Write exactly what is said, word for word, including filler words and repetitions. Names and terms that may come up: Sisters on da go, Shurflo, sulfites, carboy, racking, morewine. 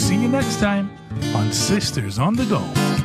see you next time on Sisters on the Go.